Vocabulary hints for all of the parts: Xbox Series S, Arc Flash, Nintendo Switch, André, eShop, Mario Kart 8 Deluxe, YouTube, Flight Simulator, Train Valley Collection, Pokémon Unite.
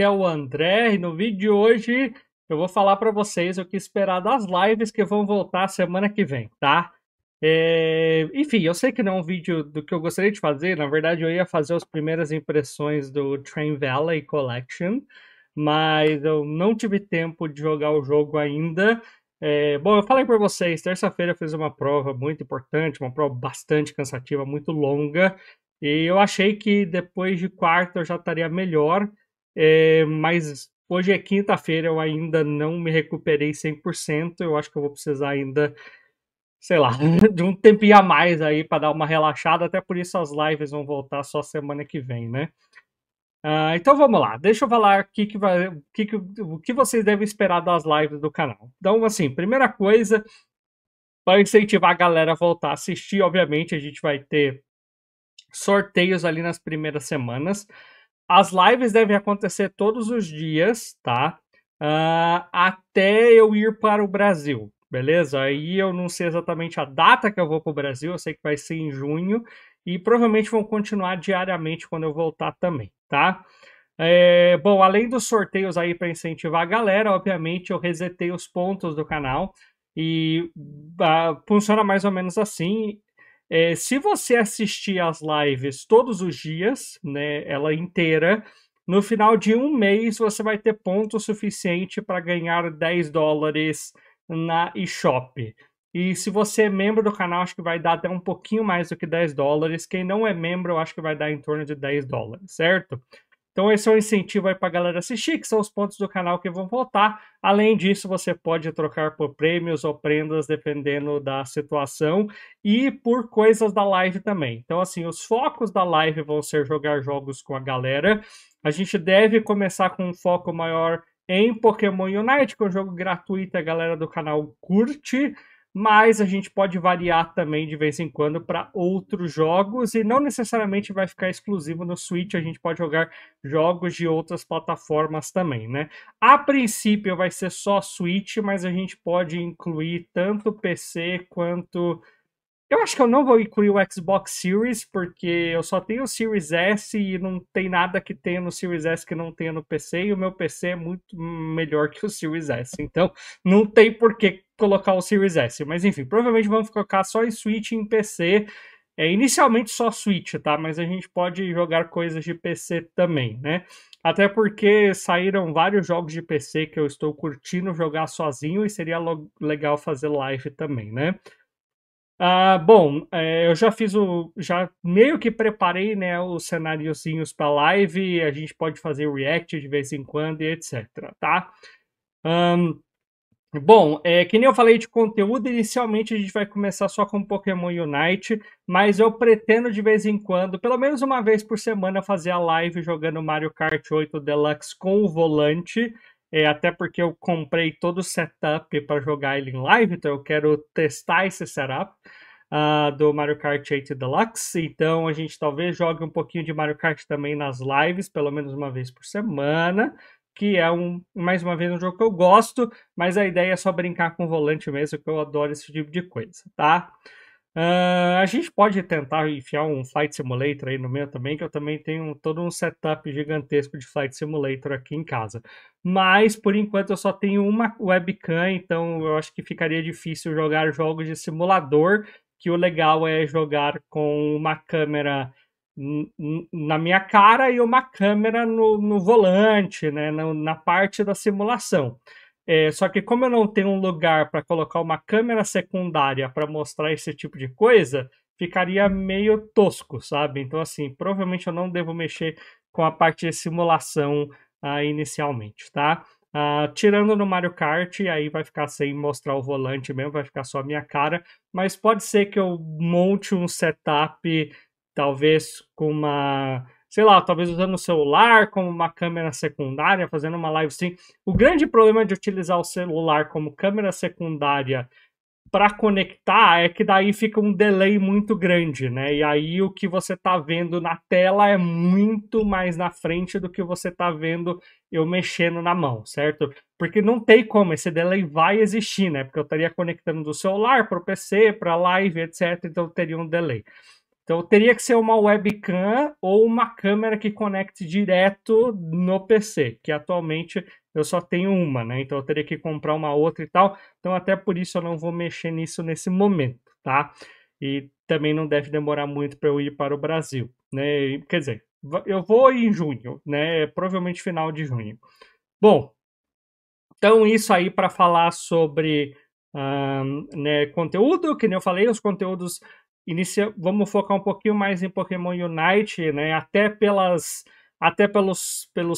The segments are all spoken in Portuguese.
É o André, e no vídeo de hoje eu vou falar para vocês o que esperar das lives que vão voltar semana que vem, tá? Enfim, eu sei que não é um vídeo do que eu gostaria de fazer, na verdade eu ia fazer as primeiras impressões do Train Valley Collection, mas eu não tive tempo de jogar o jogo ainda. Bom, eu falei para vocês, terça-feira eu fiz uma prova muito importante, uma prova bastante cansativa, muito longa, e eu achei que depois de quarta eu já estaria melhor. Mas hoje é quinta-feira, eu ainda não me recuperei 100%, eu acho que eu vou precisar ainda, sei lá, de um tempinho a mais aí para dar uma relaxada, até por isso as lives vão voltar só semana que vem, né? Então vamos lá, deixa eu falar o que vocês devem esperar das lives do canal. Então assim, primeira coisa, para incentivar a galera a voltar a assistir, obviamente a gente vai ter sorteios ali nas primeiras semanas. As lives devem acontecer todos os dias, tá? Até eu ir para o Brasil, beleza? Aí eu não sei exatamente a data que eu vou para o Brasil, eu sei que vai ser em junho, e provavelmente vão continuar diariamente quando eu voltar também, tá? Bom, além dos sorteios aí para incentivar a galera, obviamente eu resetei os pontos do canal, e funciona mais ou menos assim. Se você assistir as lives todos os dias, né, ela inteira, no final de um mês você vai ter ponto suficiente para ganhar 10 dólares na eShop. E se você é membro do canal, acho que vai dar até um pouquinho mais do que 10 dólares. Quem não é membro, eu acho que vai dar em torno de 10 dólares, certo? Então esse é o incentivo aí para a galera assistir, que são os pontos do canal que vão voltar. Além disso, você pode trocar por prêmios ou prendas, dependendo da situação, e por coisas da live também. Então assim, os focos da live vão ser jogar jogos com a galera. A gente deve começar com um foco maior em Pokémon Unite, que é um jogo gratuito, a galera do canal curte. Mas a gente pode variar também de vez em quando para outros jogos e não necessariamente vai ficar exclusivo no Switch, a gente pode jogar jogos de outras plataformas também, né? A princípio vai ser só Switch, mas a gente pode incluir tanto PC quanto... Eu acho que eu não vou incluir o Xbox Series, porque eu só tenho o Series S e não tem nada que tenha no Series S que não tenha no PC, e o meu PC é muito melhor que o Series S, então não tem por que colocar o Series S. Mas enfim, provavelmente vamos colocar só em Switch e em PC, inicialmente só Switch, tá? Mas a gente pode jogar coisas de PC também, né? Até porque saíram vários jogos de PC que eu estou curtindo jogar sozinho e seria legal fazer live também, né? Bom, eu já fiz já meio que preparei, né, os cenáriozinhos para live, a gente pode fazer react de vez em quando e etc, tá? Bom, que nem eu falei de conteúdo, inicialmente a gente vai começar só com Pokémon Unite, mas eu pretendo de vez em quando, pelo menos uma vez por semana, fazer a live jogando Mario Kart 8 Deluxe com o volante. Até porque eu comprei todo o setup para jogar ele em live, então eu quero testar esse setup do Mario Kart 8 Deluxe. Então a gente talvez jogue um pouquinho de Mario Kart também nas lives, pelo menos uma vez por semana, que é, mais uma vez, um jogo que eu gosto, mas a ideia é só brincar com o volante mesmo, que eu adoro esse tipo de coisa, tá? A gente pode tentar enfiar um Flight Simulator aí no meu também, que eu também tenho todo um setup gigantesco de Flight Simulator aqui em casa. Mas, por enquanto, eu só tenho uma webcam, então eu acho que ficaria difícil jogar jogos de simulador, que o legal é jogar com uma câmera na minha cara e uma câmera no volante, né, na parte da simulação. Só que como eu não tenho um lugar para colocar uma câmera secundária para mostrar esse tipo de coisa, ficaria meio tosco, sabe? Então, assim, provavelmente eu não devo mexer com a parte de simulação inicialmente, tá? Tirando no Mario Kart, aí vai ficar sem mostrar o volante mesmo, vai ficar só a minha cara, mas pode ser que eu monte um setup, talvez com uma... sei lá, talvez usando o celular como uma câmera secundária, fazendo uma live stream. O grande problema de utilizar o celular como câmera secundária para conectar é que daí fica um delay muito grande, né? E aí o que você tá vendo na tela é muito mais na frente do que você tá vendo eu mexendo na mão, certo? Porque não tem como, esse delay vai existir, né? Porque eu estaria conectando do celular para o PC, para live, etc. Então teria um delay. Então teria que ser uma webcam ou uma câmera que conecte direto no PC, que atualmente eu só tenho uma, né? Então eu teria que comprar uma outra e tal. Então até por isso eu não vou mexer nisso nesse momento, tá? E também não deve demorar muito para eu ir para o Brasil, né? Quer dizer, eu vou em junho, né? Provavelmente final de junho. Bom, então isso aí para falar sobre né, conteúdo, que nem eu falei, os conteúdos... Vamos focar um pouquinho mais em Pokémon Unite, né? Até pelos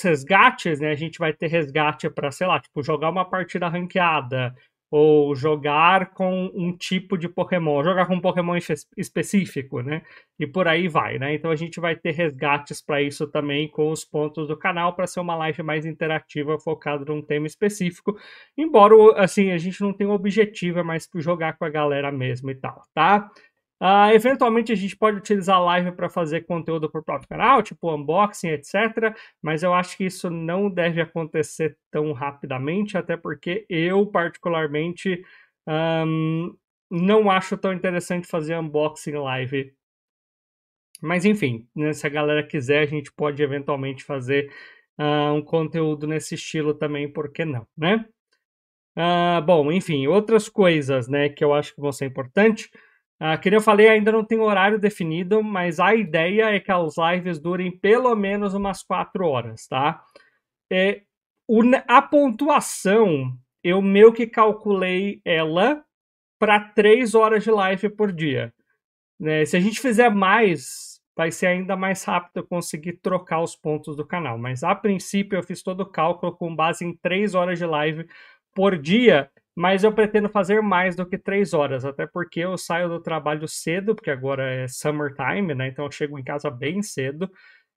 resgates, né? A gente vai ter resgate para, sei lá, tipo, jogar uma partida ranqueada, ou jogar com um tipo de Pokémon, jogar com um Pokémon específico, né? E por aí vai, né? Então a gente vai ter resgates para isso também com os pontos do canal, para ser uma live mais interativa, focada num tema específico. Embora, assim, a gente não tenha um objetivo, é mais para jogar com a galera mesmo e tal, tá? Eventualmente a gente pode utilizar a live para fazer conteúdo para o próprio canal, tipo unboxing, etc. Mas eu acho que isso não deve acontecer tão rapidamente, até porque eu, particularmente, não acho tão interessante fazer unboxing live. Mas enfim, né, se a galera quiser, a gente pode eventualmente fazer um conteúdo nesse estilo também, por que não, né? Bom, enfim, outras coisas, né, que eu acho que vão ser importantes. Que nem eu falei, ainda não tem horário definido, mas a ideia é que as lives durem pelo menos umas 4 horas, tá? A pontuação, eu meio que calculei ela para 3 horas de live por dia. Né? Se a gente fizer mais, vai ser ainda mais rápido eu conseguir trocar os pontos do canal. Mas a princípio eu fiz todo o cálculo com base em 3 horas de live por dia. Mas eu pretendo fazer mais do que 3 horas, até porque eu saio do trabalho cedo, porque agora é summertime, né? Então eu chego em casa bem cedo,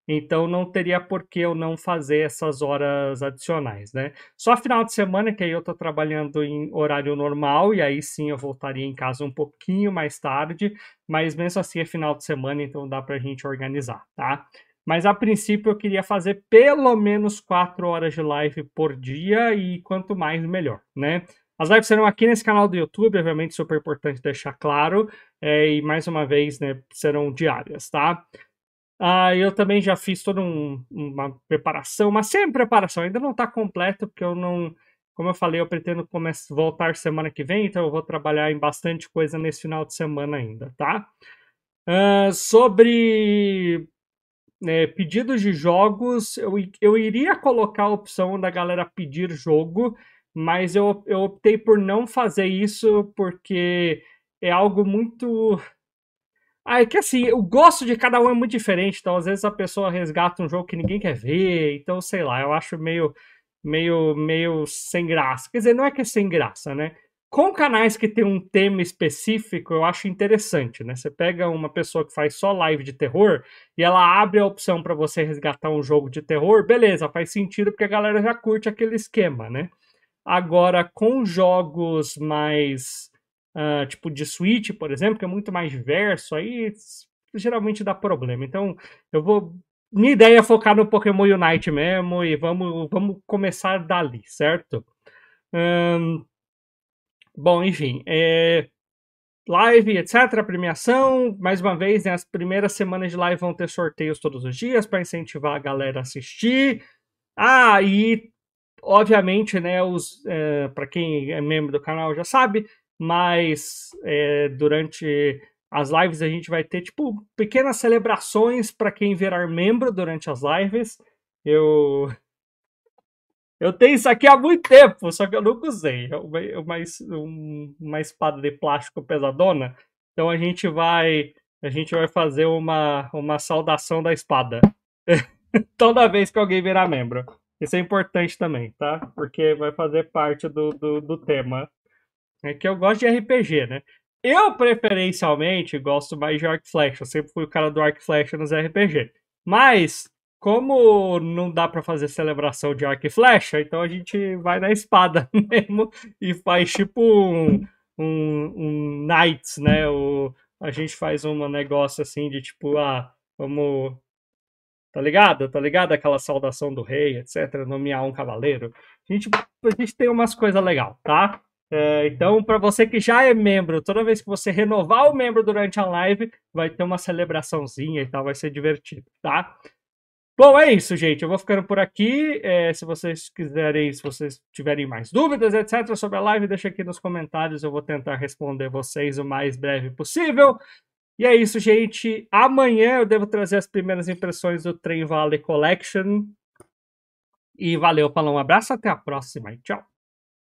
então não teria por que eu não fazer essas horas adicionais, né? Só final de semana, que aí eu tô trabalhando em horário normal, e aí sim eu voltaria em casa um pouquinho mais tarde, mas mesmo assim é final de semana, então dá pra gente organizar, tá? Mas a princípio eu queria fazer pelo menos 4 horas de live por dia, e quanto mais melhor, né? As lives serão aqui nesse canal do YouTube, obviamente super importante deixar claro, e mais uma vez, né, serão diárias, tá? Eu também já fiz toda uma preparação, uma semi-preparação, ainda não tá completo, porque eu não, como eu falei, eu pretendo voltar semana que vem, então eu vou trabalhar em bastante coisa nesse final de semana ainda, tá? Sobre... pedidos de jogos, eu iria colocar a opção da galera pedir jogo, mas eu optei por não fazer isso porque é algo muito... é que assim, o gosto de cada um é muito diferente, então às vezes a pessoa resgata um jogo que ninguém quer ver, então sei lá, eu acho meio sem graça. Quer dizer, não é que é sem graça, né? Com canais que tem um tema específico, eu acho interessante, né? Você pega uma pessoa que faz só live de terror e ela abre a opção para você resgatar um jogo de terror, beleza, faz sentido porque a galera já curte aquele esquema, né? Agora, com jogos mais, tipo, de Switch, por exemplo, que é muito mais diverso, aí geralmente dá problema. Então, eu vou... Minha ideia é focar no Pokémon Unite mesmo e vamos começar dali, certo? Bom, enfim, live, etc, premiação, mais uma vez, né, as primeiras semanas de live vão ter sorteios todos os dias para incentivar a galera a assistir. E... obviamente, né, para quem é membro do canal já sabe, mas durante as lives a gente vai ter tipo pequenas celebrações para quem virar membro durante as lives. Eu tenho isso aqui há muito tempo, só que eu nunca usei. Uma espada de plástico pesadona. Então a gente vai fazer uma saudação da espada toda vez que alguém virar membro. Isso é importante também, tá? Porque vai fazer parte do tema. É que eu gosto de RPG, né? Eu, preferencialmente, gosto mais de Arc Flash. Eu sempre fui o cara do Arc Flash nos RPG. Mas, como não dá pra fazer celebração de Arc Flash, então a gente vai na espada mesmo e faz tipo um Knights, né? A gente faz um negócio assim de tipo, vamos... Tá ligado? Tá ligado? Aquela saudação do rei, etc. Nomear um cavaleiro. A gente tem umas coisas legais, tá? Então, para você que já é membro, toda vez que você renovar o membro durante a live, vai ter uma celebraçãozinha e tal, vai ser divertido, tá? Bom, é isso, gente. Eu vou ficando por aqui. Se vocês quiserem, se vocês tiverem mais dúvidas, etc., sobre a live, deixa aqui nos comentários. Eu vou tentar responder vocês o mais breve possível. E é isso, gente. Amanhã eu devo trazer as primeiras impressões do Train Valley Collection. E valeu, falou, um abraço, até a próxima e tchau.